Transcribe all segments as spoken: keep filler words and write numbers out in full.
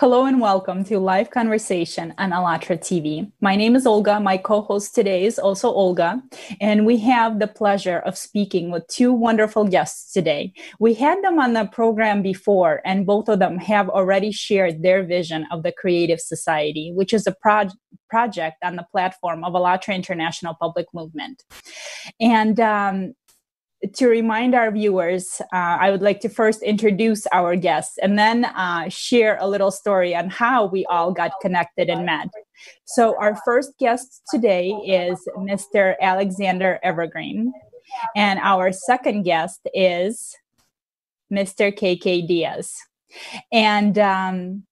Hello and welcome to Live Conversation on AllatRa T V. My name is Olga. My co-host today is also Olga, and we have the pleasure of speaking with two wonderful guests today. We had them on the program before, and both of them have already shared their vision of the Creative Society, which is a project project on the platform of AllatRa International Public Movement. And um, to remind our viewers, uh, I would like to first introduce our guests and then uh, share a little story on how we all got connected and met. So our first guest today is Mister Alexander Evengroen, and our second guest is Mister K K Diaz. And um,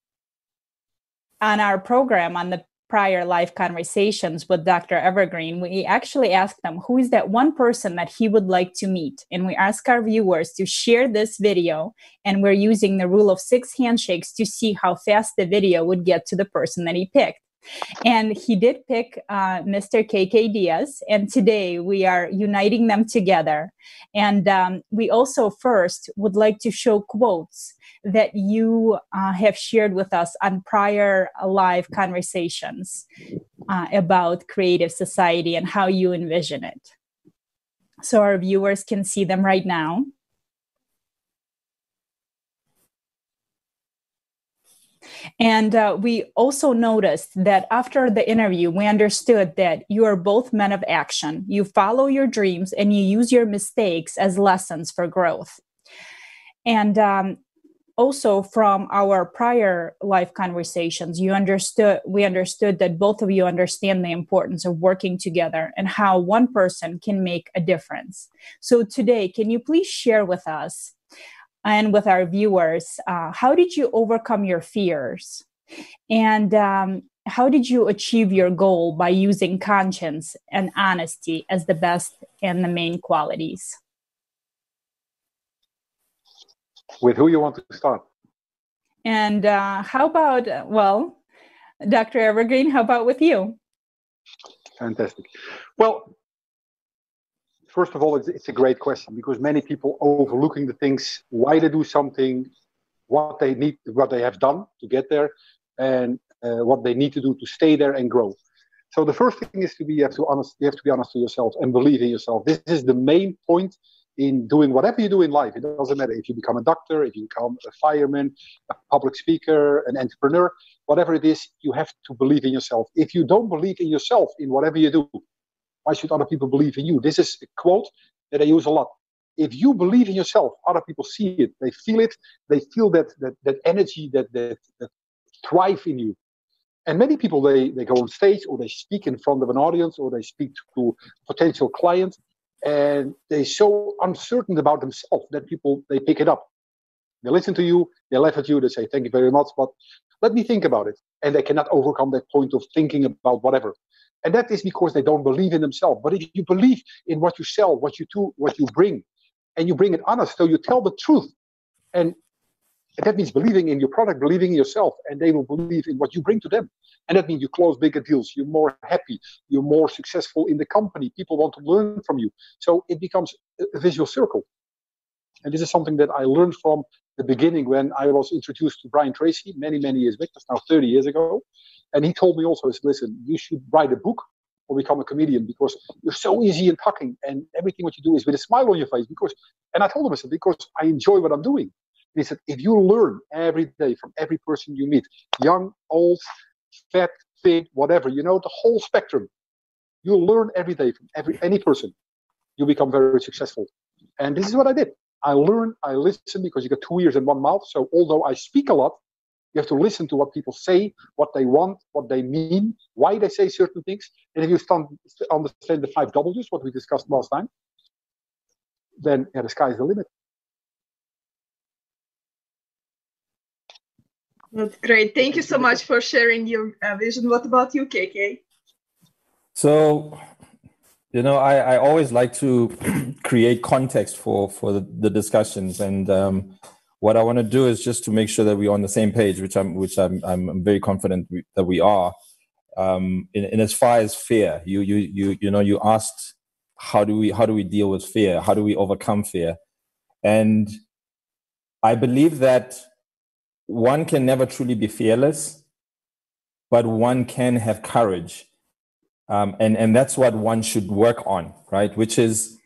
on our program, on the prior live conversations with Doctor Evengroen, we actually asked them who is that one person that he would like to meet. And we ask our viewers to share this video, and we're using the rule of six handshakes to see how fast the video would get to the person that he picked. And he did pick uh, Mister K K Diaz, and today we are uniting them together. And um, we also first would like to show quotes that you uh, have shared with us on prior live conversations uh, about Creative Society and how you envision it. So our viewers can see them right now. And uh, we also noticed that after the interview, we understood that you are both men of action. You follow your dreams and you use your mistakes as lessons for growth. And um, also from our prior life conversations, you understood, we understood that both of you understand the importance of working together and how one person can make a difference. So today, can you please share with us and with our viewers, uh, how did you overcome your fears? And um, how did you achieve your goal by using conscience and honesty as the best and the main qualities? With who you want to start? And uh, how about, well, Doctor Evengroen, how about with you? Fantastic. Well, first of all, it's, it's a great question because many people overlooking the things, why they do something, what they need, what they have done to get there, and uh, what they need to do to stay there and grow. So the first thing is to be you have to honest. You have to be honest to yourself and believe in yourself. This is the main point in doing whatever you do in life. It doesn't matter if you become a doctor, if you become a fireman, a public speaker, an entrepreneur, whatever it is, you have to believe in yourself. If you don't believe in yourself in whatever you do, why should other people believe in you? This is a quote that I use a lot. If you believe in yourself, other people see it, they feel it, they feel that that, that energy, that, that that thrive in you. And many people, they, they go on stage or they speak in front of an audience or they speak to potential clients, and they're so uncertain about themselves that people, they pick it up. They listen to you, they laugh at you, they say, thank you very much, but let me think about it. And they cannot overcome that point of thinking about whatever. And that is because they don't believe in themselves. But if you believe in what you sell, what you do, what you bring, and you bring it honest, so you tell the truth, and that means believing in your product, believing in yourself, and they will believe in what you bring to them. And that means you close bigger deals, you're more happy, you're more successful in the company, people want to learn from you. So it becomes a visual circle. And this is something that I learned from the beginning when I was introduced to Brian Tracy many, many years back, that's now thirty years ago. And he told me also, is, listen, you should write a book or become a comedian because you're so easy in talking and everything what you do is with a smile on your face. Because, and I told him, I said, because I enjoy what I'm doing. And he said, if you learn every day from every person you meet, young, old, fat, thin, whatever, you know, the whole spectrum, you learn every day from every any person, you become very successful. And this is what I did. I learned, I listened because you got two ears and one mouth. So although I speak a lot, you have to listen to what people say, what they want, what they mean, why they say certain things. And if you stand, understand the five W's, what we discussed last time, then yeah, the sky is the limit. That's great. Thank you so much for sharing your uh, vision. What about you, K K? So, you know, I, I always like to create context for, for the, the discussions. And um, what I want to do is just to make sure that we're on the same page, which I'm, which I'm, I'm very confident we, that we are. Um, in, in as far as fear, you, you, you, you know, you asked, how do we, how do we deal with fear? How do we overcome fear? And I believe that one can never truly be fearless, but one can have courage. Um, and, and that's what one should work on, right? Which is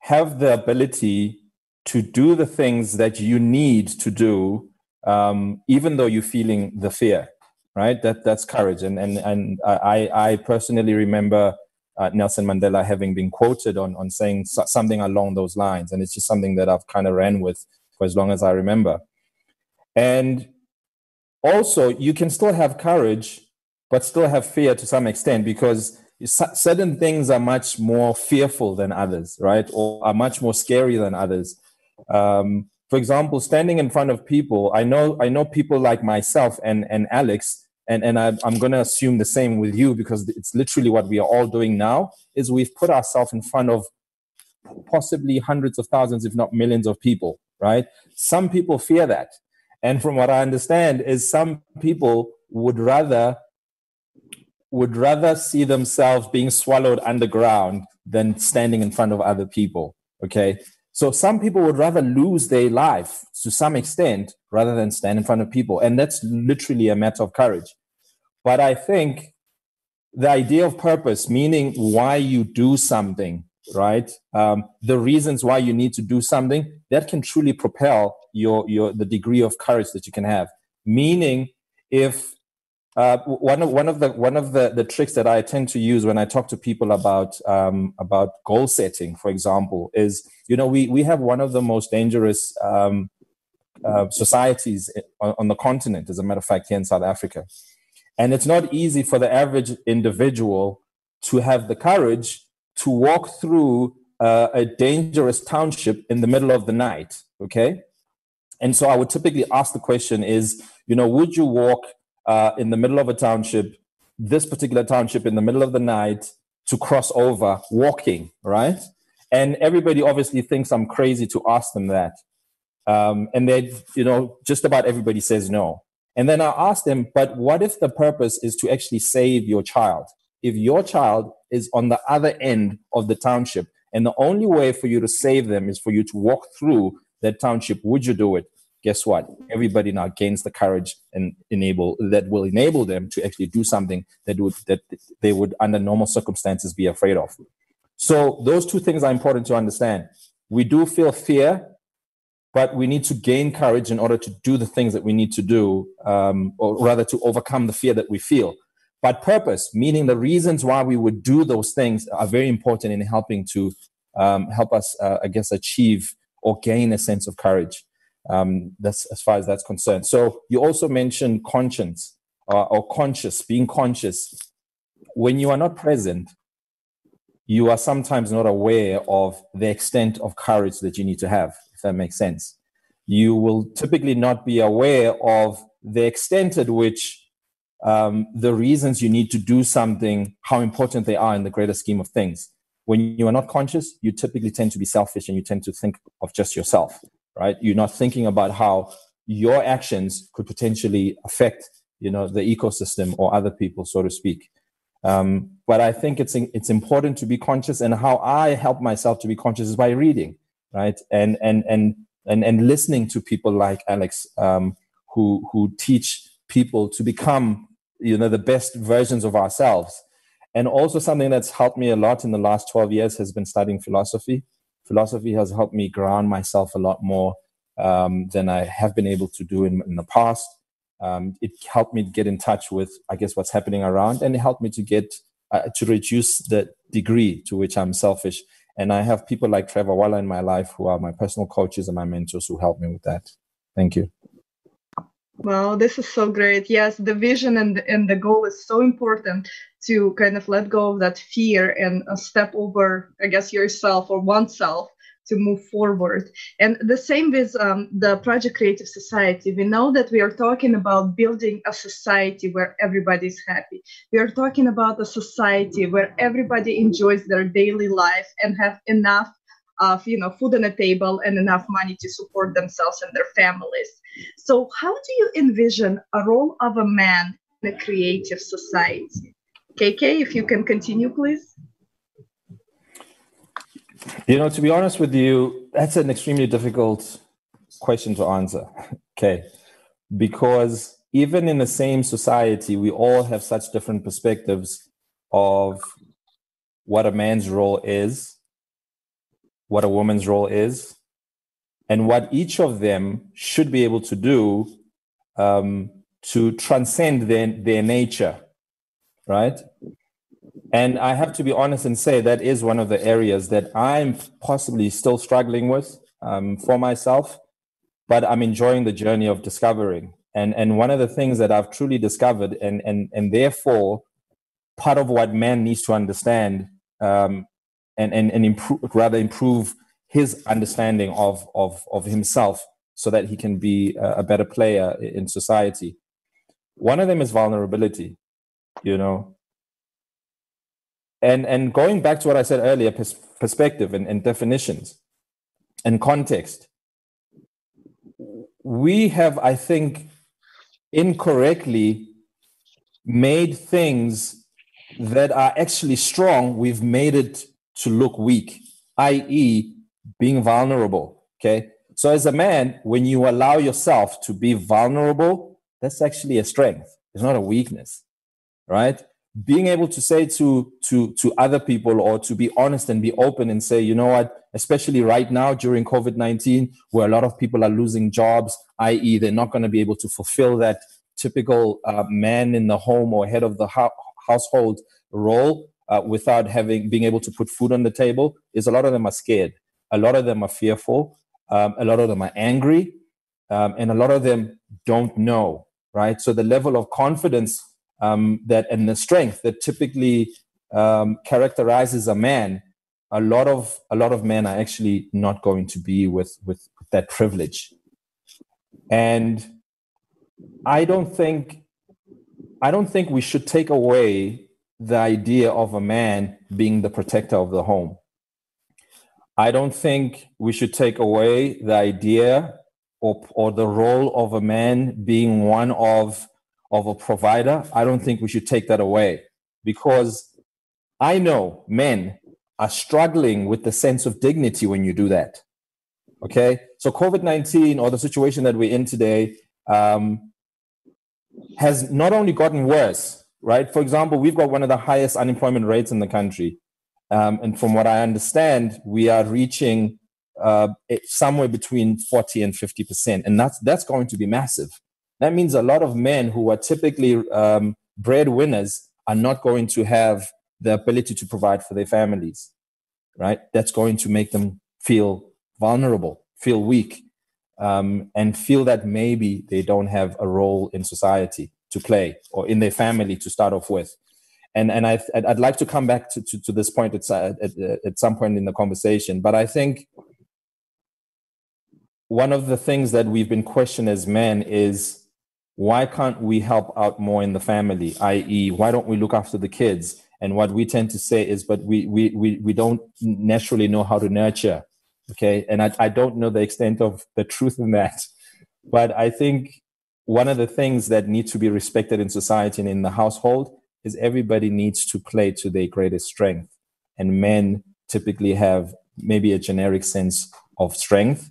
have the ability to do the things that you need to do, um, even though you're feeling the fear, right? That, that's courage. And, and, and I, I personally remember uh, Nelson Mandela having been quoted on, on saying so, something along those lines. And it's just something that I've kind of ran with for as long as I remember. And also, you can still have courage, but still have fear to some extent, because certain things are much more fearful than others, right? Or are much more scary than others. Um, for example, standing in front of people, I know I know people like myself and, and Alex, and, and I, I'm going to assume the same with you, because it's literally what we are all doing now, is we've put ourselves in front of possibly hundreds of thousands, if not millions of people, right? Some people fear that. And from what I understand is some people would rather would rather see themselves being swallowed underground than standing in front of other people, okay? So some people would rather lose their life to some extent rather than stand in front of people. And that's literally a matter of courage. But I think the idea of purpose, meaning why you do something, right? Um, the reasons why you need to do something, that can truly propel your, your, the degree of courage that you can have. Meaning if, Uh, one of one of the one of the, the tricks that I tend to use when I talk to people about um, about goal setting, for example, is you know we we have one of the most dangerous um, uh, societies on, on the continent, as a matter of fact, here in South Africa, and it's not easy for the average individual to have the courage to walk through uh, a dangerous township in the middle of the night. Okay, and so I would typically ask the question: is you know would you walk Uh, in the middle of a township, this particular township in the middle of the night to cross over walking, right? And everybody obviously thinks I'm crazy to ask them that. Um, and they, you know, just about everybody says no. And then I ask them, but what if the purpose is to actually save your child? If your child is on the other end of the township and the only way for you to save them is for you to walk through that township, would you do it? Guess what? Everybody now gains the courage and enable that will enable them to actually do something that would that they would under normal circumstances be afraid of. So those two things are important to understand. We do feel fear, but we need to gain courage in order to do the things that we need to do, um, or rather to overcome the fear that we feel. But purpose, meaning the reasons why we would do those things, are very important in helping to um, help us, uh, I guess, achieve or gain a sense of courage. Um, that's as far as that's concerned. So you also mentioned conscience uh, or conscious, being conscious. When you are not present, you are sometimes not aware of the extent of courage that you need to have, if that makes sense. You will typically not be aware of the extent at which um, the reasons you need to do something, how important they are in the greater scheme of things. When you are not conscious, you typically tend to be selfish and you tend to think of just yourself. Right? You're not thinking about how your actions could potentially affect, you know, the ecosystem or other people, so to speak. Um, but I think it's it's important to be conscious, and how I help myself to be conscious is by reading, right? And and and and and listening to people like Alex, um, who who teach people to become, you know, the best versions of ourselves. And also something that's helped me a lot in the last twelve years has been studying philosophy. Philosophy has helped me ground myself a lot more um, than I have been able to do in, in the past. Um, it helped me get in touch with, I guess, what's happening around, and it helped me to get uh, to reduce the degree to which I'm selfish. And I have people like Trevor Walla in my life who are my personal coaches and my mentors who help me with that. Thank you. Wow, this is so great. Yes, the vision and, and the goal is so important to kind of let go of that fear and step over, I guess, yourself or oneself to move forward. And the same with um, the Project Creative Society. We know that we are talking about building a society where everybody's happy. We are talking about a society where everybody enjoys their daily life and have enough of, you know, food on the table and enough money to support themselves and their families. So how do you envision a role of a man in a creative society? K K, if you can continue, please. You know, to be honest with you, that's an extremely difficult question to answer. Okay. because even in the same society, we all have such different perspectives of what a man's role is, what a woman's role is, and what each of them should be able to do um, to transcend their, their nature, right? And I have to be honest and say that is one of the areas that I'm possibly still struggling with um, for myself, but I'm enjoying the journey of discovering. And, and one of the things that I've truly discovered, and, and, and therefore part of what man needs to understand um, and, and, and improve, rather improve his understanding of, of, of himself so that he can be a better player in society. One of them is vulnerability, you know. And, and going back to what I said earlier, pers- perspective and, and definitions and context, we have, I think, incorrectly made things that are actually strong, we've made it to look weak, that is being vulnerable, okay? So as a man, when you allow yourself to be vulnerable, that's actually a strength. It's not a weakness, right? Being able to say to, to, to other people, or to be honest and be open and say, you know what, especially right now during COVID nineteen, where a lot of people are losing jobs, that is they're not going to be able to fulfill that typical uh, man in the home or head of the house. household role uh, without having being able to put food on the table, is a lot of them are scared. A lot of them are fearful. Um, a lot of them are angry. Um, and a lot of them don't know, right? So the level of confidence um, that and the strength that typically um, characterizes a man, a lot of a lot of men are actually not going to be with, with that privilege. And I don't think I don't think we should take away the idea of a man being the protector of the home. I don't think we should take away the idea or, or the role of a man being one of, of a provider. I don't think we should take that away, because I know men are struggling with the sense of dignity when you do that. Okay? So COVID nineteen, or the situation that we're in today, um, has not only gotten worse, right? For example, we've got one of the highest unemployment rates in the country. Um, and from what I understand, we are reaching uh, somewhere between forty and fifty percent. And that's, that's going to be massive. That means a lot of men who are typically um, breadwinners are not going to have the ability to provide for their families, right? That's going to make them feel vulnerable, feel weak. Um, and feel that maybe they don't have a role in society to play, or in their family to start off with. And and I, I'd like to come back to, to, to this point at, at, at some point in the conversation. But I think one of the things that we've been questioned as men is, why can't we help out more in the family, that is why don't we look after the kids? And what we tend to say is, but we, we, we, we don't naturally know how to nurture. Okay, and I, I don't know the extent of the truth in that, but I think one of the things that need to be respected in society and in the household is everybody needs to play to their greatest strength. And men typically have maybe a generic sense of strength,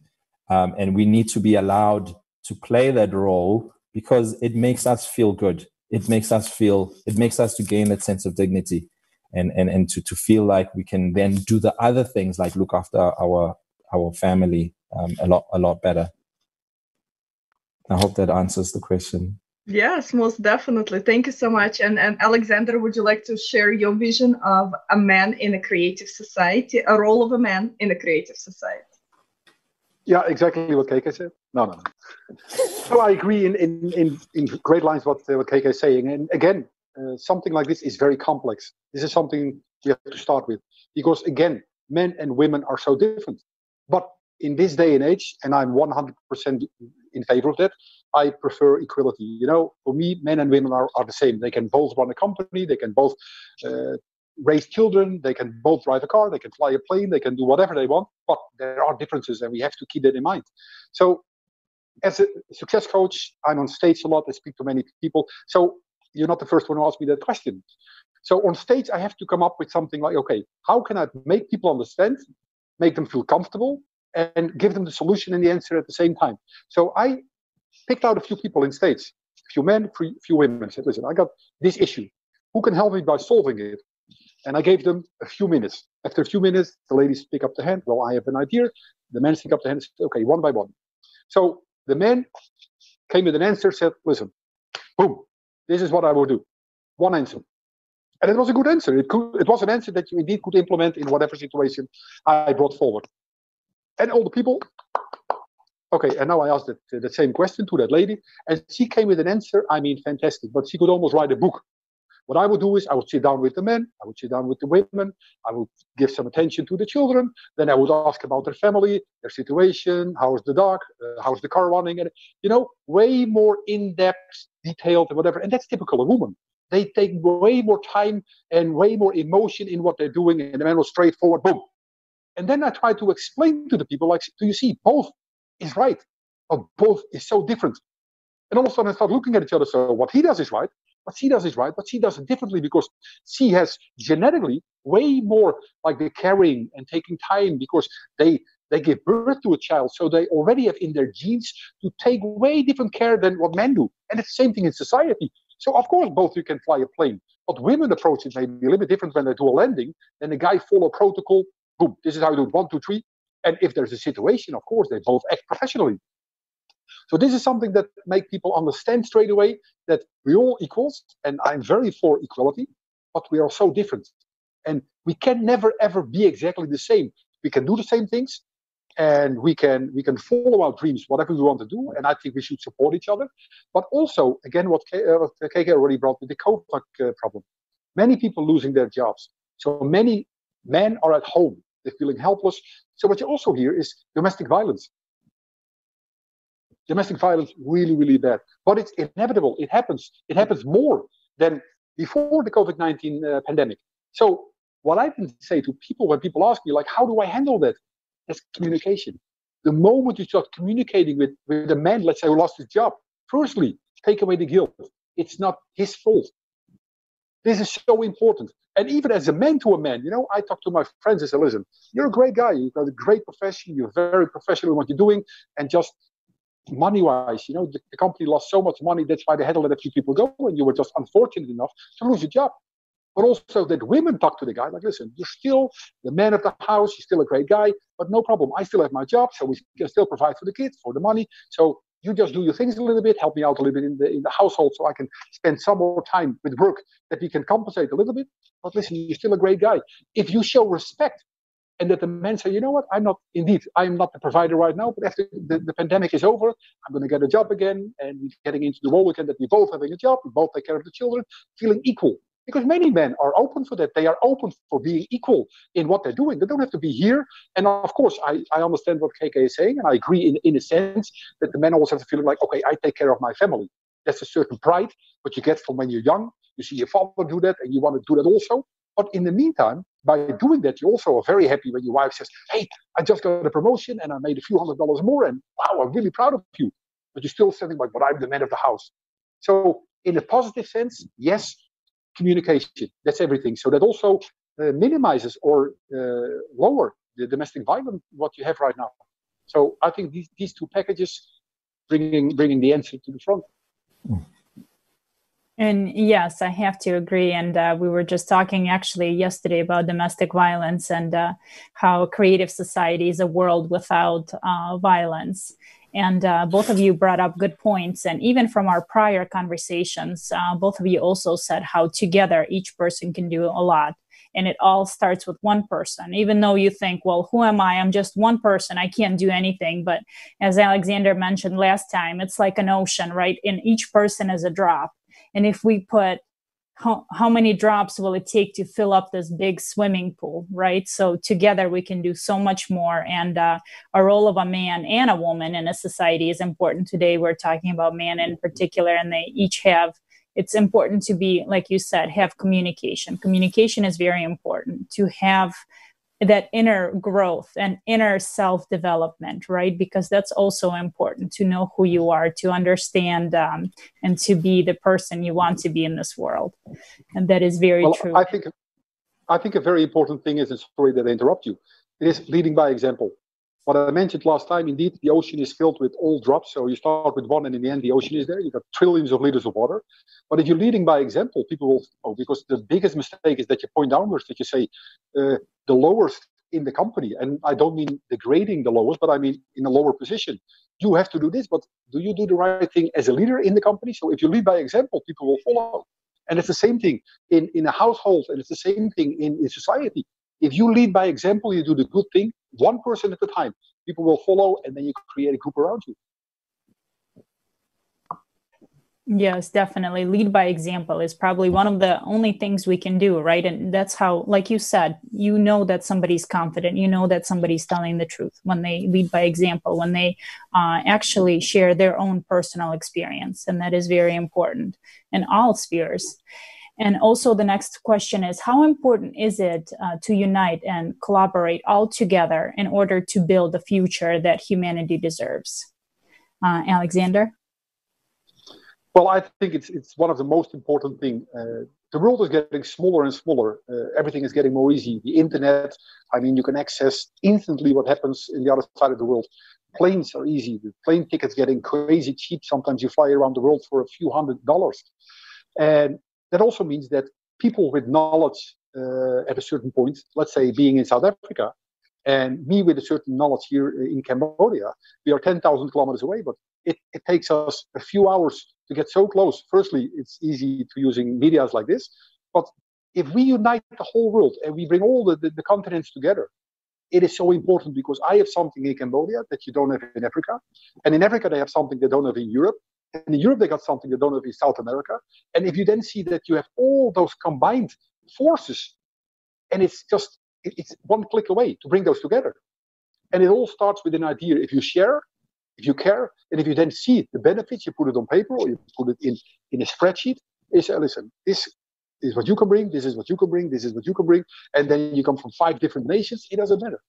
um, and we need to be allowed to play that role, because it makes us feel good. It makes us feel, it makes us to gain that sense of dignity, and, and, and to, to feel like we can then do the other things, like look after our our family um, a lot, a lot better. I hope that answers the question. Yes, most definitely. Thank you so much. And, and Alexander, would you like to share your vision of a man in a creative society, a role of a man in a creative society? Yeah, exactly what K K said. No, no, no. So I agree in, in, in, in great lines what, uh, what K K is saying. And again, uh, something like this is very complex. This is something you have to start with, because again, men and women are so different. But in this day and age, and I'm one hundred percent in favor of that, I prefer equality. You know, for me, men and women are, are the same. They can both run a company. They can both uh, raise children. They can both drive a car. They can fly a plane. They can do whatever they want. But there are differences, and we have to keep that in mind. So as a success coach, I'm on stage a lot. I speak to many people. So you're not the first one who asked me that question. So on stage, I have to come up with something like, okay, how can I make people understand, make them feel comfortable, and give them the solution and the answer at the same time. So I picked out a few people in States, a few men, a few women, said, listen, I got this issue. Who can help me by solving it? And I gave them a few minutes. After a few minutes, the ladies pick up the hand. Well, I have an idea. The men pick up the hand and say, okay, one by one. So the men came with an answer, said, listen, boom, this is what I will do. One answer. And it was a good answer. It, could, it was an answer that you indeed could implement in whatever situation I brought forward. And all the people, okay, and now I asked that, that same question to that lady, and she came with an answer, I mean, fantastic, but she could almost write a book. What I would do is I would sit down with the men, I would sit down with the women, I would give some attention to the children, then I would ask about their family, their situation, how's the dog, uh, how's the car running, and, you know, way more in-depth, detailed, and whatever, and that's typical of women. They take way more time and way more emotion in what they're doing, and the man was straightforward, boom. And then I try to explain to the people, like, do you see, both is right, or both is so different. And all of a sudden I start looking at each other, so what he does is right, what she does is right, but she does it differently because she has genetically way more like the caring and taking time because they, they give birth to a child, so they already have in their genes to take way different care than what men do. And it's the same thing in society. So, of course, both you can fly a plane. But women approach it maybe a little bit different when they do a landing. Then the guy follow protocol. Boom, this is how you do it. One, two, three. And if there's a situation, of course, they both act professionally. So this is something that make people understand straight away that we're all equals. And I'm very for equality, but we are so different. And we can never, ever be exactly the same. We can do the same things. And we can we can follow our dreams, whatever we want to do. And I think we should support each other. But also, again, what K K already brought with the COVID problem. Many people losing their jobs. So many men are at home. They're feeling helpless. So what you also hear is domestic violence. Domestic violence, really, really bad. But it's inevitable. It happens. It happens more than before the COVID nineteen uh, pandemic. So what I can say to people when people ask me, like, how do I handle that? That's communication. The moment you start communicating with, with a man, let's say, who lost his job, firstly, take away the guilt. It's not his fault. This is so important. And even as a man to a man, you know, I talk to my friends and say, listen, you're a great guy. You've got a great profession. You're very professional in what you're doing. And just money-wise, you know, the, the company lost so much money. That's why they had to let a few people go. And you were just unfortunate enough to lose your job. But also that women talk to the guy, like, listen, you're still the man of the house, you're still a great guy, but no problem. I still have my job, so we can still provide for the kids, for the money. So you just do your things a little bit, help me out a little bit in the, in the household so I can spend some more time with work that we can compensate a little bit. But listen, you're still a great guy. If you show respect and that the men say, you know what, I'm not, indeed, I'm not the provider right now, but after the, the pandemic is over, I'm going to get a job again, and we're getting into the role again that we're both having a job, we both take care of the children, feeling equal. Because many men are open for that. They are open for being equal in what they're doing. They don't have to be here. And of course, I, I understand what K K is saying, and I agree in, in a sense that the men always have to feel like, okay, I take care of my family. That's a certain pride, what you get from when you're young. You see your father do that, and you want to do that also. But in the meantime, by doing that, you also are very happy when your wife says, hey, I just got a promotion, and I made a few hundred dollars more, and wow, I'm really proud of you. But you're still saying, like, but I'm the man of the house. So in a positive sense, yes, communication, that's everything. So that also uh, minimizes or uh, lower the domestic violence, what you have right now. So I think these, these two packages bringing bringing the answer to the front. And yes, I have to agree. And uh, we were just talking actually yesterday about domestic violence and uh, how Creative Society is a world without uh, violence. And uh, both of you brought up good points. And even from our prior conversations, uh, both of you also said how together each person can do a lot. And it all starts with one person, even though you think, well, who am I? I'm just one person. I can't do anything. But as Alexander mentioned last time, it's like an ocean, right? And each person is a drop. And if we put how, how many drops will it take to fill up this big swimming pool, right? So together we can do so much more. And uh, a role of a man and a woman in a society is important. Today we're talking about men in particular, and they each have, it's important to be, like you said, have communication. Communication is very important to have that inner growth and inner self-development, right? Because that's also important to know who you are, to understand um, and to be the person you want to be in this world. And that is very well, true. I think, I think a very important thing is, and sorry that I interrupt you, it is leading by example. What I mentioned last time, indeed, the ocean is filled with all drops. So you start with one, and in the end, the ocean is there. You've got trillions of liters of water. But if you're leading by example, people will follow, because the biggest mistake is that you point downwards, that you say uh, the lowest in the company. And I don't mean degrading the lowest, but I mean in a lower position. You have to do this, but do you do the right thing as a leader in the company? So if you lead by example, people will follow. And it's the same thing in, in a household, and it's the same thing in, in society. If you lead by example, you do the good thing, one person at a time, people will follow, and then you create a group around you. Yes, definitely. Lead by example is probably one of the only things we can do, right? And that's how, like you said, you know that somebody's confident, you know that somebody's telling the truth when they lead by example, when they uh, actually share their own personal experience. And that is very important in all spheres. And also the next question is, how important is it uh, to unite and collaborate all together in order to build the future that humanity deserves? Uh, Alexander? Well, I think it's, it's one of the most important things. Uh, the world is getting smaller and smaller. Uh, everything is getting more easy. The internet, I mean, you can access instantly what happens in the other side of the world. Planes are easy. The plane tickets getting crazy cheap. Sometimes you fly around the world for a few hundred dollars. And that also means that people with knowledge uh, at a certain point, let's say being in South Africa, and me with a certain knowledge here in Cambodia, we are ten thousand kilometers away, but it, it takes us a few hours to get so close. Firstly, it's easy to using medias like this, but if we unite the whole world and we bring all the, the, the continents together, it is so important, because I have something in Cambodia that you don't have in Africa, and in Africa they have something they don't have in Europe, and in Europe, they got something they don't have in South America. And if you then see that you have all those combined forces, and it's just it's one click away to bring those together. And it all starts with an idea. If you share, if you care, and if you then see it, the benefits, you put it on paper or you put it in, in a spreadsheet, you say, listen, this is what you can bring, this is what you can bring, this is what you can bring. And then you come from five different nations, it doesn't matter.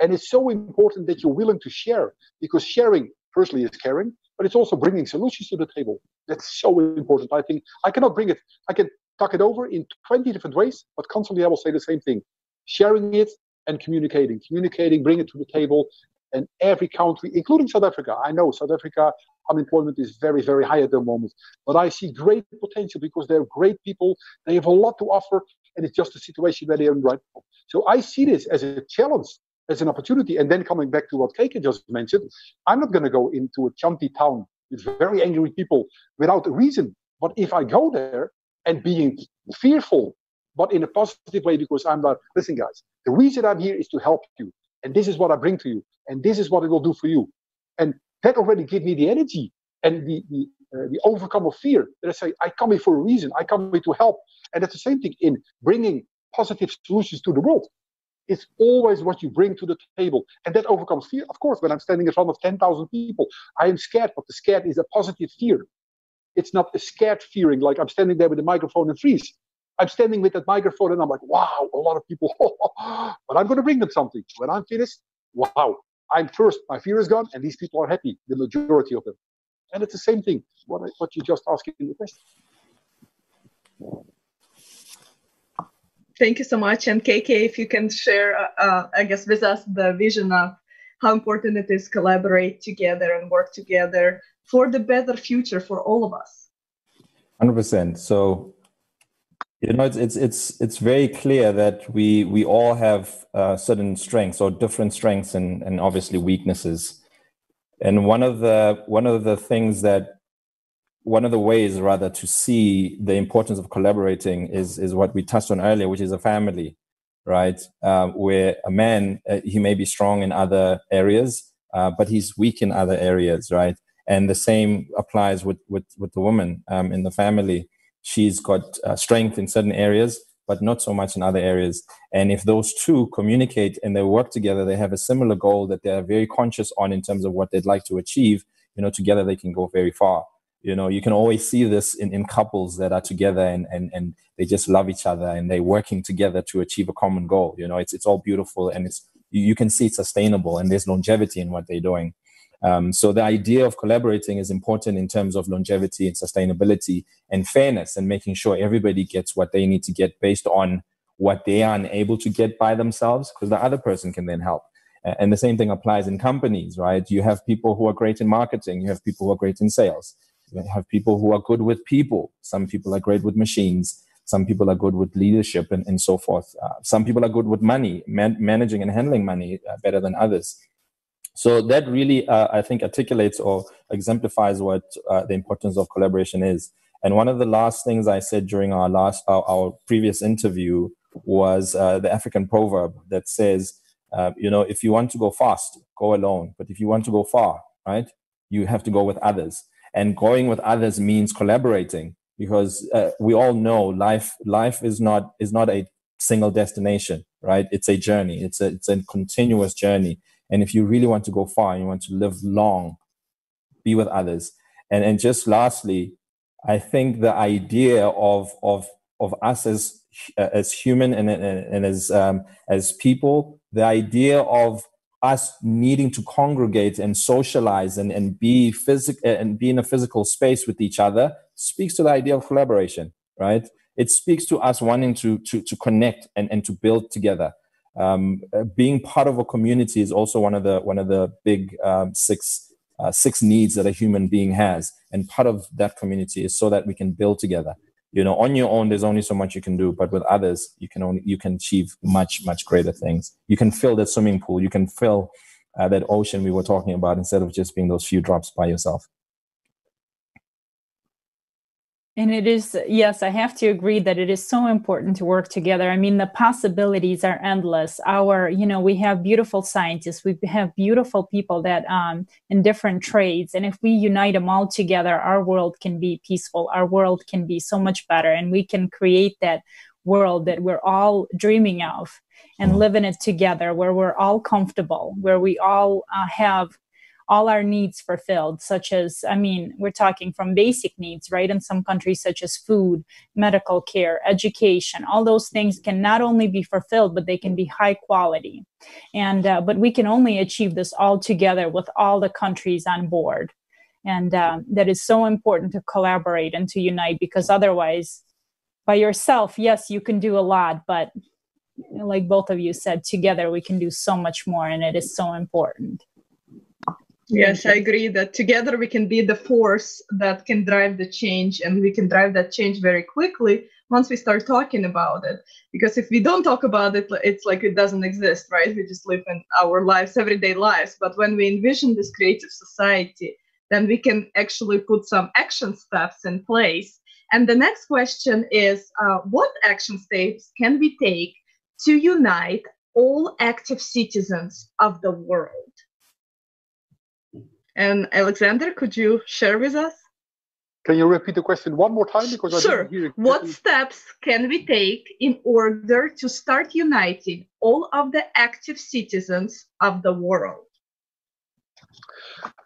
And it's so important that you're willing to share, because sharing, firstly, is caring. But it's also bringing solutions to the table. That's so important. I think I cannot bring it. I can tuck it over in twenty different ways, but constantly I will say the same thing. Sharing it and communicating. Communicating, bring it to the table. And every country, including South Africa. I know South Africa, unemployment is very, very high at the moment. But I see great potential because they're great people. They have a lot to offer. And it's just a situation where they are right now. So I see this as a challenge, as an opportunity. And then coming back to what K K just mentioned, I'm not going to go into a chumpy town with very angry people without a reason. But if I go there and being fearful, but in a positive way, because I'm like, listen, guys, the reason I'm here is to help you. And this is what I bring to you. And this is what it will do for you. And that already gave me the energy and the, the, uh, the overcome of fear. That I say, I come here for a reason. I come here to help. And that's the same thing in bringing positive solutions to the world. It's always what you bring to the table. And that overcomes fear. Of course, when I'm standing in front of ten thousand people, I am scared, but the scared is a positive fear. It's not a scared fearing, like I'm standing there with a microphone and freeze. I'm standing with that microphone and I'm like, wow, a lot of people. But I'm going to bring them something. When I'm finished, wow, I'm first. My fear is gone and these people are happy, the majority of them. And it's the same thing, what, I, what you just asked in the question. Thank you so much. And K K, if you can share, uh, I guess, with us the vision of how important it is to collaborate together and work together for the better future for all of us. one hundred percent. So, you know, it's it's it's it's very clear that we we all have uh, certain strengths or different strengths and and obviously weaknesses. And one of the one of the things that One of the ways, rather, to see the importance of collaborating is is what we touched on earlier, which is a family, right? Um, where a man, uh, he may be strong in other areas, uh, but he's weak in other areas, right? And the same applies with with, with the woman um, in the family. She's got uh, strength in certain areas, but not so much in other areas. And if those two communicate and they work together, they have a similar goal that they are very conscious on in terms of what they'd like to achieve. You know, together they can go very far. You know, you can always see this in, in couples that are together and, and, and they just love each other and they're working together to achieve a common goal. You know, it's, it's all beautiful and it's, you can see it's sustainable and there's longevity in what they're doing. Um, so the idea of collaborating is important in terms of longevity and sustainability and fairness and making sure everybody gets what they need to get based on what they are unable to get by themselves, because the other person can then help. And the same thing applies in companies, right? You have people who are great in marketing. You have people who are great in sales. You have people who are good with people. Some people are great with machines. Some people are good with leadership and, and so forth. Uh, some people are good with money, man, managing and handling money uh, better than others. So that really, uh, I think, articulates or exemplifies what uh, the importance of collaboration is. And one of the last things I said during our last, our, our previous interview was uh, the African proverb that says, uh, you know, if you want to go fast, go alone. But if you want to go far, right, you have to go with others. And going with others means collaborating, because uh, we all know life. Life is not is not a single destination, right? It's a journey. It's a it's a continuous journey. And if you really want to go far, and you want to live long, be with others. And and just lastly, I think the idea of of of us as uh, as human and and, and as um, as people, the idea of us needing to congregate and socialize and, and be physical and be in a physical space with each other speaks to the idea of collaboration, right? It speaks to us wanting to to, to connect and, and to build together. Um, being part of a community is also one of the one of the big um, six uh, six needs that a human being has, and part of that community is so that we can build together. You know, on your own, there's only so much you can do, but with others, you can only you can achieve much, much greater things. You can fill that swimming pool. You can fill uh, that ocean we were talking about, instead of just being those few drops by yourself. And it is, yes, I have to agree that it is so important to work together. I mean, the possibilities are endless. Our, you know, we have beautiful scientists, we have beautiful people that um, in different trades. And if we unite them all together, our world can be peaceful. Our world can be so much better. And we can create that world that we're all dreaming of and live in it together, where we're all comfortable, where we all uh, have all our needs fulfilled, such as, I mean, we're talking from basic needs, right? In some countries, such as food, medical care, education, all those things can not only be fulfilled, but they can be high quality. And, uh, but we can only achieve this all together with all the countries on board. And um, that is so important to collaborate and to unite, because otherwise by yourself, yes, you can do a lot, but like both of you said, together we can do so much more, and it is so important. Yes, I agree that together we can be the force that can drive the change, and we can drive that change very quickly once we start talking about it. Because if we don't talk about it, it's like it doesn't exist, right? We just live in our lives, everyday lives. But when we envision this creative society, then we can actually put some action steps in place. And the next question is, uh, what action steps can we take to unite all active citizens of the world? And Alexander, could you share with us? Can you repeat the question one more time? Because sure. I didn't hear it. What steps can we take in order to start uniting all of the active citizens of the world?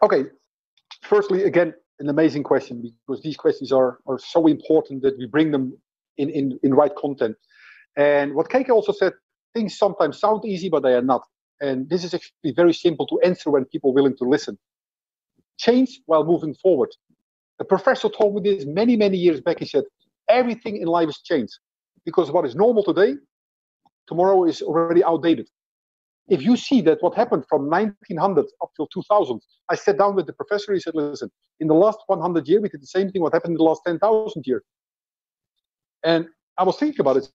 Okay. Firstly, again, an amazing question, because these questions are, are so important that we bring them in, in, in right content. And what K K also said, things sometimes sound easy, but they are not. And this is actually very simple to answer when people are willing to listen. Change while moving forward. A professor told me this many, many years back. He said, everything in life is change, because what is normal today, tomorrow is already outdated. If you see that what happened from nineteen hundred up till two thousand, I sat down with the professor. He said, listen, in the last one hundred years, we did the same thing what happened in the last ten thousand years. And I was thinking about it.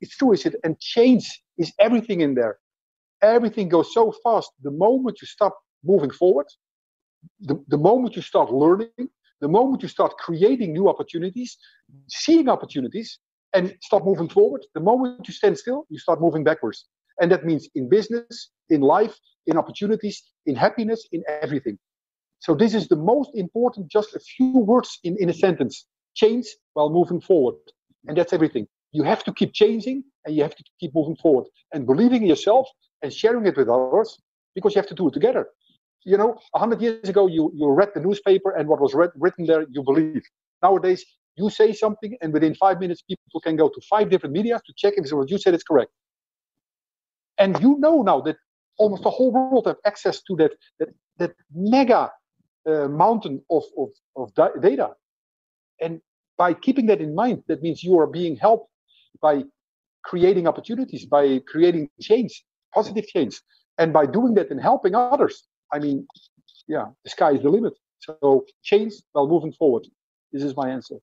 It's true, is it? And change is everything in there. Everything goes so fast. The moment you stop moving forward, The, the moment you start learning, the moment you start creating new opportunities, seeing opportunities, and start moving forward, the moment you stand still, you start moving backwards. And that means in business, in life, in opportunities, in happiness, in everything. So this is the most important, just a few words in, in a sentence. Change while moving forward. And that's everything. You have to keep changing, and you have to keep moving forward, and believing in yourself, and sharing it with others, because you have to do it together. You know, one hundred years ago, you, you read the newspaper, and what was read, written there, you believe. Nowadays, you say something, and within five minutes, people can go to five different media to check if what you said is correct. And you know now that almost the whole world have access to that, that, that mega uh, mountain of, of, of da data. And by keeping that in mind, that means you are being helped by creating opportunities, by creating change, positive change. And by doing that and helping others, I mean, yeah, the sky is the limit. So change while moving forward. This is my answer.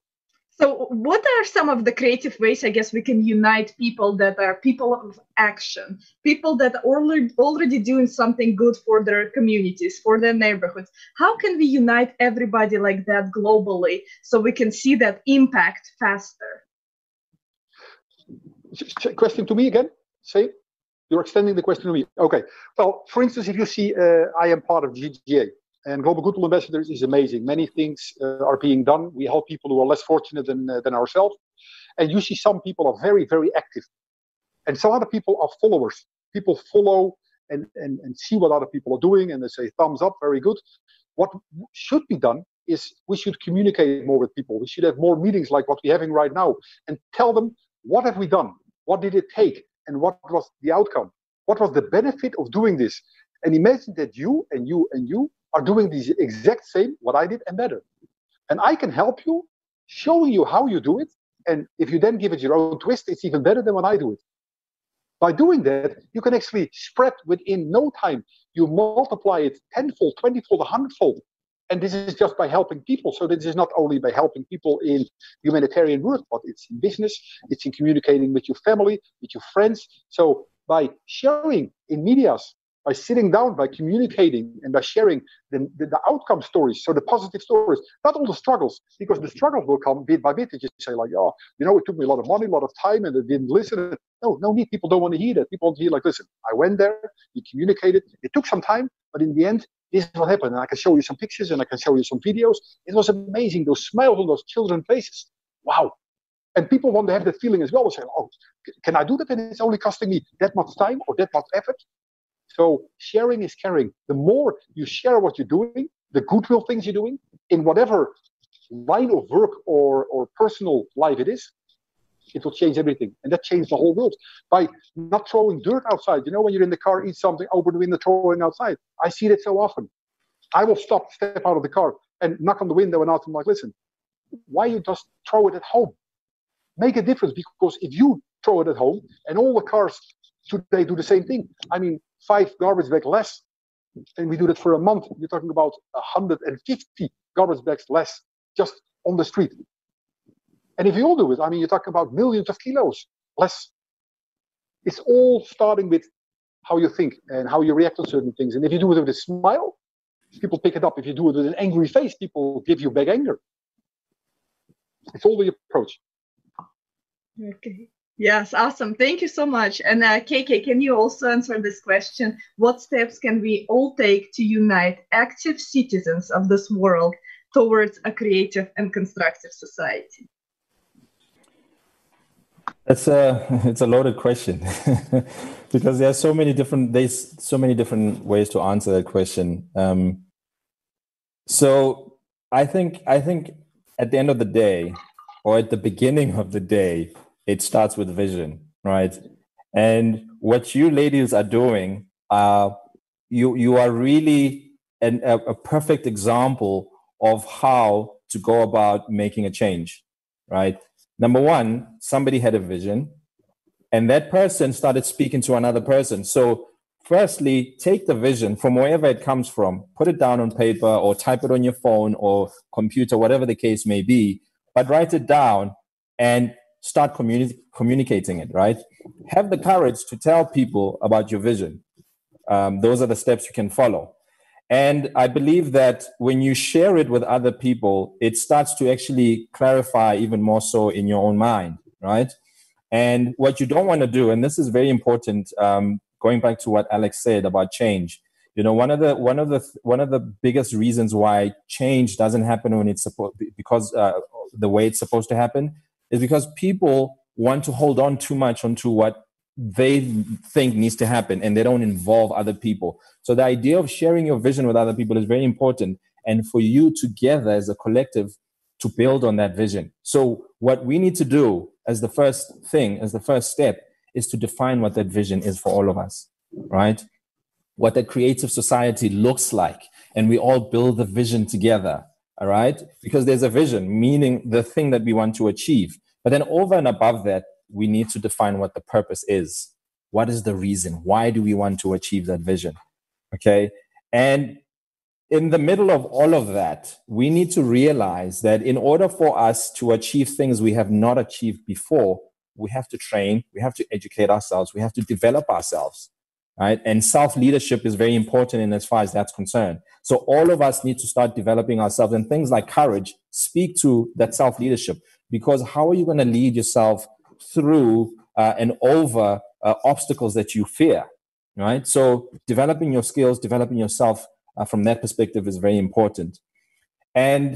So what are some of the creative ways, I guess, we can unite people that are people of action, people that are already doing something good for their communities, for their neighborhoods? How can we unite everybody like that globally so we can see that impact faster? Question to me again? Say, you're extending the question to me. Okay. Well, for instance, if you see, uh, I am part of G G A. And Global Goodwill Ambassadors is amazing. Many things uh, are being done. We help people who are less fortunate than, uh, than ourselves. And you see some people are very, very active. And some other people are followers. People follow and, and, and see what other people are doing. And they say, thumbs up, very good. What should be done is we should communicate more with people. We should have more meetings like what we're having right now. And tell them, what have we done? What did it take? And what was the outcome? What was the benefit of doing this? And imagine that you and you and you are doing the exact same, what I did and better. And I can help you, showing you how you do it. And if you then give it your own twist, it's even better than when I do it. By doing that, you can actually spread within no time. You multiply it tenfold, twentyfold, a hundredfold. And this is just by helping people. So this is not only by helping people in humanitarian work, but it's in business, it's in communicating with your family, with your friends. So by sharing in medias, by sitting down, by communicating, and by sharing the, the, the outcome stories, so the positive stories, not all the struggles, because the struggles will come bit by bit. You just say like, oh, you know, it took me a lot of money, a lot of time, and they didn't listen. No, no need. People don't want to hear that. People want to hear like, listen, I went there, we communicated. It took some time, but in the end, this is what happened. And I can show you some pictures, and I can show you some videos. It was amazing, those smiles on those children's faces. Wow. And people want to have that feeling as well. They say, oh, can I do that? And it's only costing me that much time or that much effort. So sharing is caring. The more you share what you're doing, the goodwill things you're doing, in whatever line of work or, or personal life it is, it will change everything. And that changed the whole world. By not throwing dirt outside. You know, when you're in the car, eat something, open the window, throwing outside. I see that so often. I will stop, step out of the car, and knock on the window and ask them, like, listen, why you just throw it at home? Make a difference, because if you throw it at home, and all the cars today do the same thing. I mean, five garbage bags less, and we do that for a month. You're talking about one hundred fifty garbage bags less just on the street. And if you all do it, I mean, you're talking about millions of kilos less. It's all starting with how you think and how you react on certain things. And if you do it with a smile, people pick it up. If you do it with an angry face, people give you back anger. It's all the approach. Okay. Yes, awesome. Thank you so much. And uh, K K, can you also answer this question? What steps can we all take to unite active citizens of this world towards a creative and constructive society? That's a, it's a loaded question because there are so many different, there's so many different ways to answer that question. Um, so I think, I think at the end of the day, or at the beginning of the day, it starts with vision, right? And what you ladies are doing, uh, you you are really an, a, a perfect example of how to go about making a change, right? Number one, somebody had a vision, and that person started speaking to another person. So firstly, take the vision from wherever it comes from, put it down on paper or type it on your phone or computer, whatever the case may be, but write it down and start communi- communicating it, right? Have the courage to tell people about your vision. Um, those are the steps you can follow. And I believe that when you share it with other people, it starts to actually clarify even more so in your own mind, right? And what you don't want to do, and this is very important, um, going back to what Alex said about change, you know, one of the one of the one of the biggest reasons why change doesn't happen when it's supposed, because uh, the way it's supposed to happen, is because people want to hold on too much onto what they think needs to happen, and they don't involve other people. So the idea of sharing your vision with other people is very important, and for you together as a collective to build on that vision. So what we need to do as the first thing, as the first step, is to define what that vision is for all of us, right? What the creative society looks like, and we all build the vision together. All right, because there's a vision, meaning the thing that we want to achieve. But then over and above that, we need to define what the purpose is. What is the reason? Why do we want to achieve that vision? Okay. And in the middle of all of that, we need to realize that in order for us to achieve things we have not achieved before, we have to train, we have to educate ourselves, we have to develop ourselves, right? And self-leadership is very important in as far as that's concerned. So all of us need to start developing ourselves, and things like courage speak to that self-leadership, because how are you going to lead yourself through uh, and over uh, obstacles that you fear, right? So developing your skills, developing yourself, Uh, from that perspective is very important. And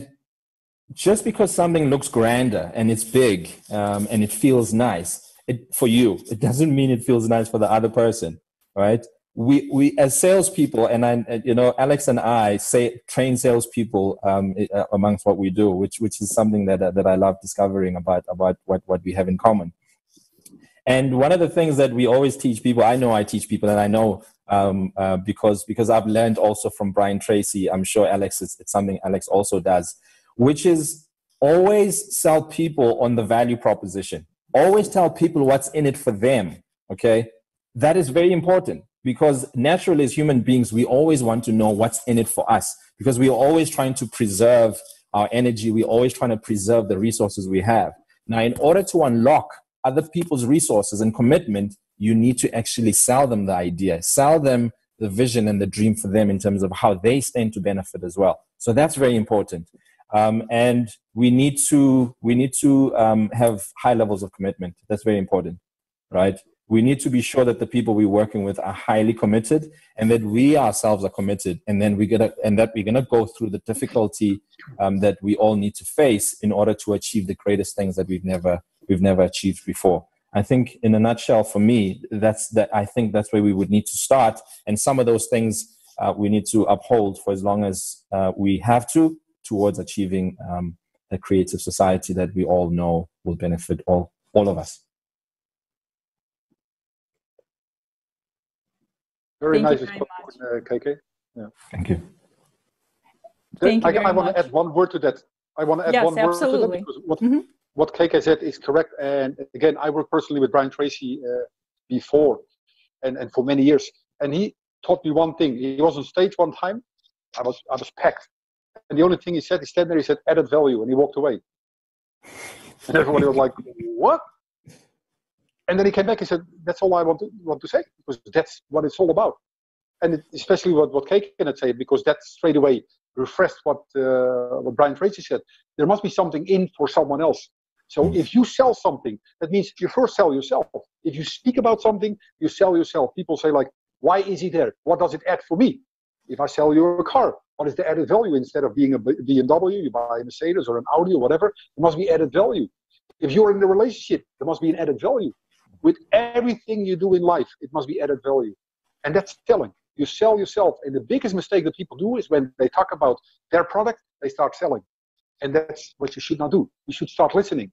just because something looks grander and it's big um, and it feels nice it, for you, it doesn't mean it feels nice for the other person, right? We, we as salespeople, and I, you know, Alex and I say train salespeople um, amongst what we do, which which is something that uh, that I love discovering about about what what we have in common. And one of the things that we always teach people, I know I teach people, and I know. Um, uh, because because I've learned also from Brian Tracy, I'm sure Alex, it's, it's something Alex also does, which is always sell people on the value proposition. Always tell people what's in it for them, okay? That is very important, because naturally as human beings, we always want to know what's in it for us, because we are always trying to preserve our energy. We're always trying to preserve the resources we have. Now, in order to unlock other people's resources and commitment, you need to actually sell them the idea, sell them the vision and the dream for them in terms of how they stand to benefit as well. So that's very important. Um, and we need to, we need to um, have high levels of commitment. That's very important, right? We need to be sure that the people we're working with are highly committed, and that we ourselves are committed, and then we gonna, and that we're gonna go through the difficulty um, that we all need to face in order to achieve the greatest things that we've never, we've never achieved before. I think in a nutshell for me, that's that I think that's where we would need to start. And some of those things uh, we need to uphold for as long as uh, we have to, towards achieving um, a creative society that we all know will benefit all, all of us. Very nice response, uh, K K. Yeah. Thank you. Thank you very much. I want to add one word to that. I want to add one word to that, because what, mm-hmm. What K K said is correct, and again, I worked personally with Brian Tracy uh, before, and, and for many years, and he taught me one thing. He was on stage one time, I was I was packed, and the only thing he said, he stand there, he said, added value, and he walked away. And everybody was like, what? And then he came back and said, that's all I want to, want to say, because that's what it's all about. And it, especially what, what K K had said, because that straight away refreshed what, uh, what Brian Tracy said. There must be something in for someone else. So if you sell something, that means you first sell yourself. If you speak about something, you sell yourself. People say like, why is he there? What does it add for me? If I sell you a car, what is the added value? Instead of being a B M W, you buy a Mercedes or an Audi or whatever, there must be added value. If you're in a relationship, there must be an added value. With everything you do in life, it must be added value. And that's selling. You sell yourself. And the biggest mistake that people do is when they talk about their product, they start selling. And that's what you should not do. You should start listening.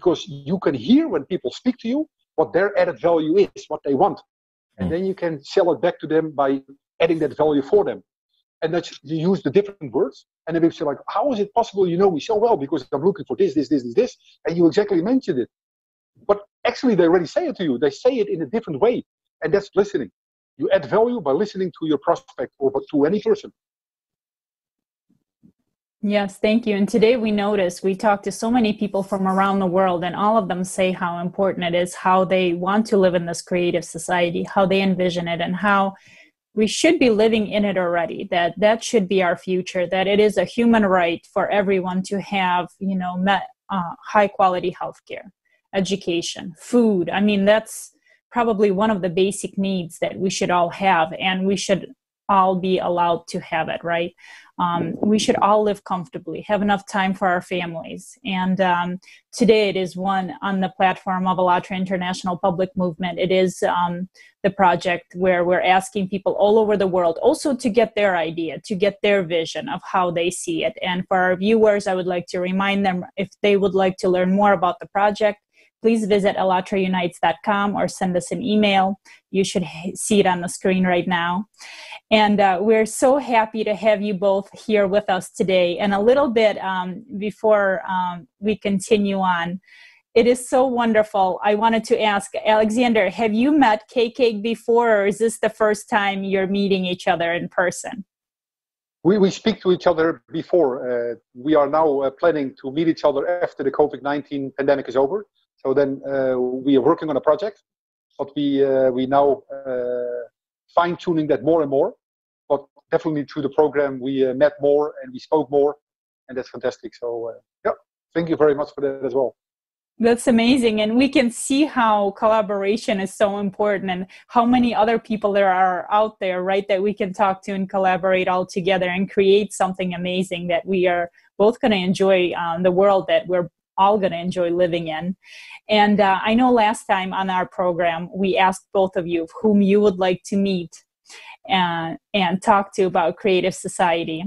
Because you can hear when people speak to you what their added value is, what they want. And then you can sell it back to them by adding that value for them. And that you use the different words. And then people say like, how is it possible you know me so well? Because I'm looking for this, this, this, and this. And you exactly mentioned it. But actually they already say it to you. They say it in a different way. And that's listening. You add value by listening to your prospect or to any person. Yes, thank you. And today we noticed, we talked to so many people from around the world, and all of them say how important it is, how they want to live in this creative society, how they envision it, and how we should be living in it already, that that should be our future, that it is a human right for everyone to have, you know, met, uh, high quality healthcare, education, food. I mean, that's probably one of the basic needs that we should all have, and we should all be allowed to have it, right? Um, we should all live comfortably, have enough time for our families. And um, today it is one on the platform of AllatRa International Public Movement. It is um, the project where we're asking people all over the world also to get their idea, to get their vision of how they see it. And for our viewers, I would like to remind them, if they would like to learn more about the project, please visit allatra unites dot com or send us an email. You should see it on the screen right now. And uh, we're so happy to have you both here with us today. And a little bit um, before um, we continue on, It is so wonderful. I wanted to ask, Alexander, have you met K K before, or is this the first time you're meeting each other in person? We, we speak to each other before. Uh, we are now uh, planning to meet each other after the COVID nineteen pandemic is over. So then uh, we are working on a project, but we uh, we now uh, fine-tuning that more and more. But definitely through the program, we uh, met more and we spoke more, and that's fantastic. So uh, yeah, thank you very much for that as well. That's amazing. And we can see how collaboration is so important and how many other people there are out there, right, that we can talk to and collaborate all together and create something amazing that we are both going to enjoy, um, the world that we're all going to enjoy living in. And uh, I know last time on our program, we asked both of you whom you would like to meet and, and talk to about Creative Society.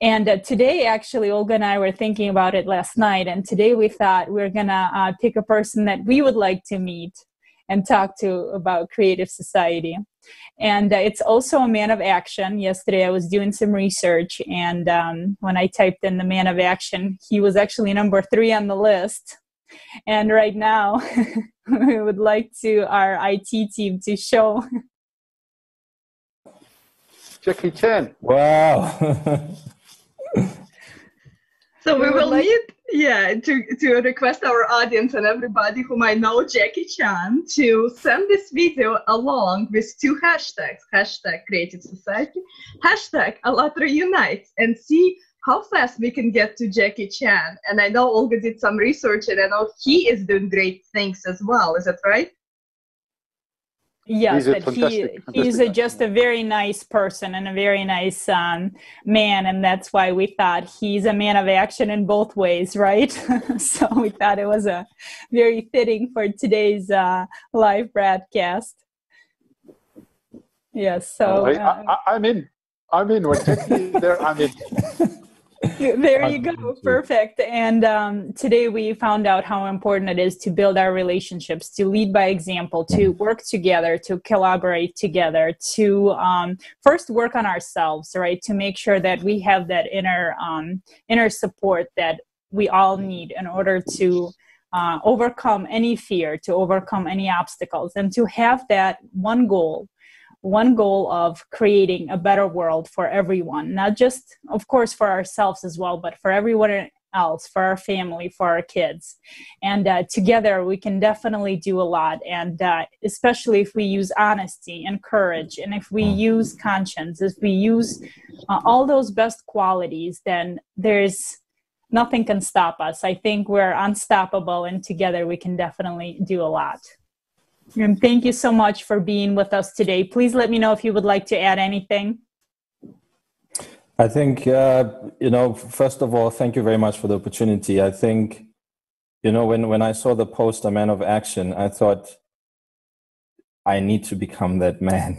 And uh, today, actually, Olga and I were thinking about it last night. And today we thought we we're going to uh, pick a person that we would like to meet and talk to about Creative Society. And uh, it's also a man of action. Yesterday, I was doing some research. And um, when I typed in the man of action, he was actually number three on the list. And right now, we would like to our I T team to show... Jackie Chan. Wow. So we, we will like... need yeah, to, to request our audience and everybody who might know Jackie Chan to send this video along with two hashtags, hashtag Creative Society, hashtag AllatRa Unites, and see how fast we can get to Jackie Chan. And I know Olga did some research, and I know he is doing great things as well. Is that right? Yes, but he, he's a, just a very nice person and a very nice um, man, and that's why we thought he's a man of action in both ways, right? So we thought it was a very fitting for today's uh, live broadcast. Yes, yeah, so... Right. Uh, I, I, I'm in. I'm in. When Jackie's there, I'm in. There you go. Perfect. And um, today we found out how important it is to build our relationships, to lead by example, to work together, to collaborate together, to um, first work on ourselves, right? To make sure that we have that inner, um, inner support that we all need in order to uh, overcome any fear, to overcome any obstacles, and to have that one goal. One goal of creating a better world for everyone, not just, of course, for ourselves as well, but for everyone else, for our family, for our kids. And uh, together we can definitely do a lot. And uh, especially if we use honesty and courage, and if we use conscience, if we use uh, all those best qualities, then there's nothing can stop us. I think we're unstoppable, and together we can definitely do a lot. And thank you so much for being with us today. Please let me know if you would like to add anything. I think, uh, you know, first of all, thank you very much for the opportunity. I think, you know, when, when I saw the post, A Man of Action, I thought, I need to become that man.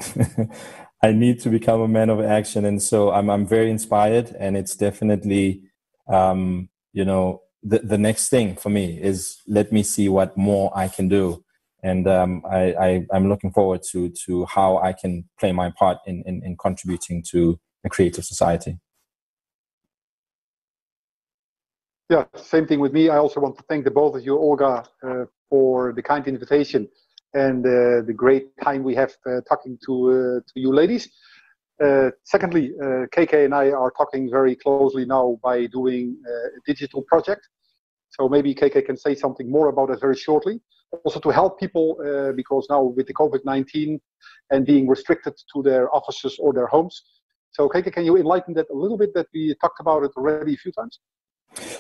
I need to become a man of action. And so I'm, I'm very inspired, and it's definitely, um, you know, the, the next thing for me is let me see what more I can do. And um, I, I, I'm looking forward to, to how I can play my part in, in, in contributing to a creative society. Yeah, same thing with me. I also want to thank the both of you, Olga, uh, for the kind invitation and uh, the great time we have uh, talking to, uh, to you ladies. Uh, secondly, uh, K K and I are talking very closely now by doing uh, a digital project. So maybe K K can say something more about it very shortly. Also to help people, uh, because now with the COVID nineteen and being restricted to their offices or their homes. So K K, can you enlighten that a little bit, that we talked about it already a few times?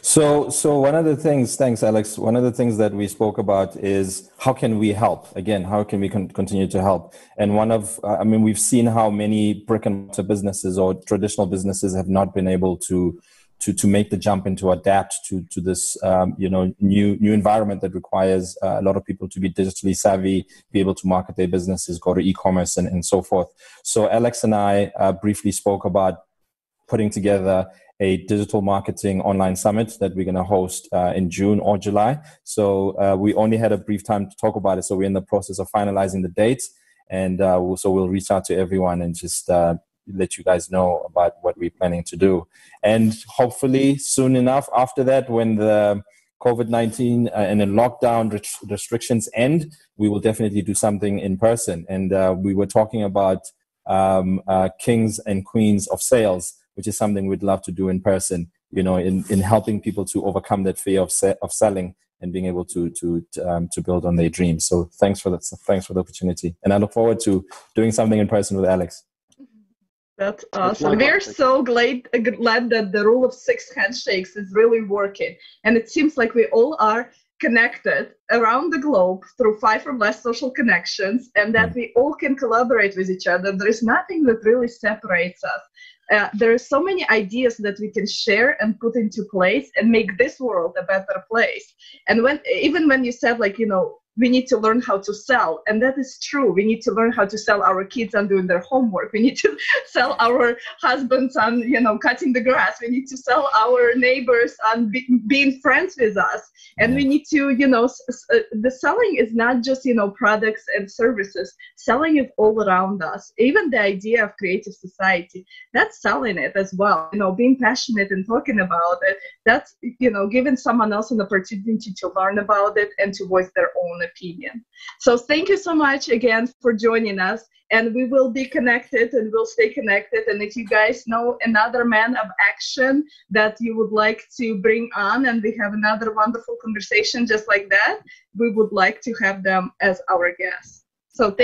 So, so one of the things, thanks Alex, one of the things that we spoke about is how can we help? Again, how can we con continue to help? And one of, uh, I mean, we've seen how many brick and mortar businesses or traditional businesses have not been able to To, to make the jump and to adapt to, to this um, you know, new, new environment that requires uh, a lot of people to be digitally savvy, be able to market their businesses, go to e-commerce and, and so forth. So Alex and I uh, briefly spoke about putting together a digital marketing online summit that we're going to host uh, in June or July. So uh, we only had a brief time to talk about it. So we're in the process of finalizing the dates. And uh, we'll, so we'll reach out to everyone and just uh, let you guys know about what we're planning to do. And hopefully soon enough after that, when the COVID nineteen uh, and then lockdown ret restrictions end, we will definitely do something in person. And uh, we were talking about um, uh, kings and queens of sales, which is something we'd love to do in person, you know, in, in helping people to overcome that fear of, se of selling and being able to, to, to, um, to build on their dreams. So thanks for, that, thanks for the opportunity. And I look forward to doing something in person with Alex. That's awesome. We're so glad, glad that the rule of six handshakes is really working. And it seems like we all are connected around the globe through five or less social connections, and that we all can collaborate with each other. There is nothing that really separates us. Uh, there are so many ideas that we can share and put into place and make this world a better place. And when, even when you said, like, you know, we need to learn how to sell, and that is true. We need to learn how to sell. Our kids on doing their homework. We need to sell our husbands on, you know, cutting the grass. We need to sell our neighbors on be being friends with us. And we need to, you know, s s the selling is not just, you know, products and services. Selling is all around us. Even the idea of creative society, that's selling it as well. You know, being passionate and talking about it. That's, you know, giving someone else an opportunity to learn about it and to voice their own opinion. So thank you so much again for joining us, and we will be connected and we'll stay connected. And if you guys know another man of action that you would like to bring on, and we have another wonderful conversation just like that, we would like to have them as our guests. So thank